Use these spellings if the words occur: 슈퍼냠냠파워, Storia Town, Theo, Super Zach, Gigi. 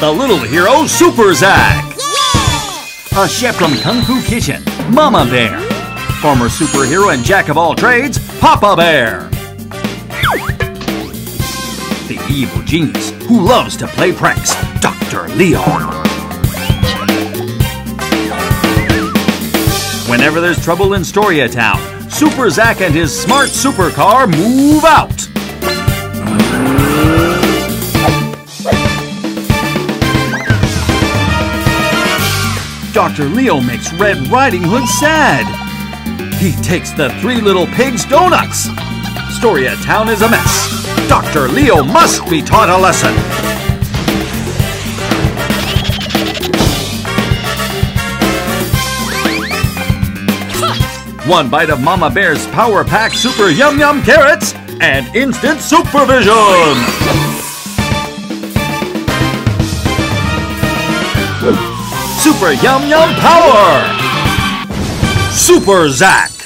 the little hero Super Zach. Yeah! A chef from Kung Fu Kitchen, Mama Bear. Former superhero and jack of all trades, Papa Bear. The evil genius who loves to play pranks, Dr. Leon. Whenever there's trouble in Storia Town, Super Zach and his smart supercar move out. Dr. Leo makes Red Riding Hood sad. He takes the three little pigs donuts. Storia Town is a mess. Dr. Leo must be taught a lesson. One bite of Mama Bear's Power Pack Super Yum Yum Carrots and instant supervision. Super Yum Yum Power! Super Zach!